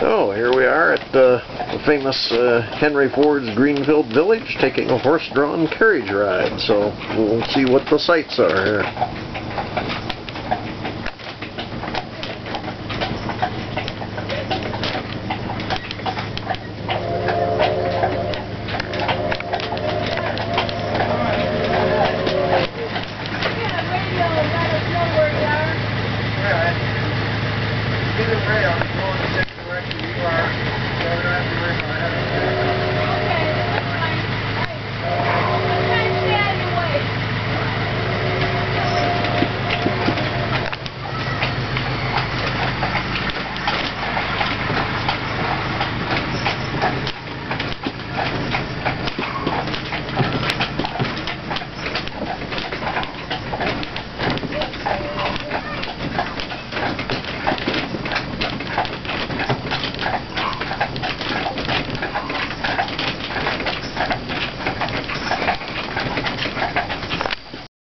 So here we are at the famous Henry Ford's Greenfield Village, taking a horse-drawn carriage ride. So we'll see what the sights are here. Either way, I'm going to take the direction you are, so I don't have to worry about having to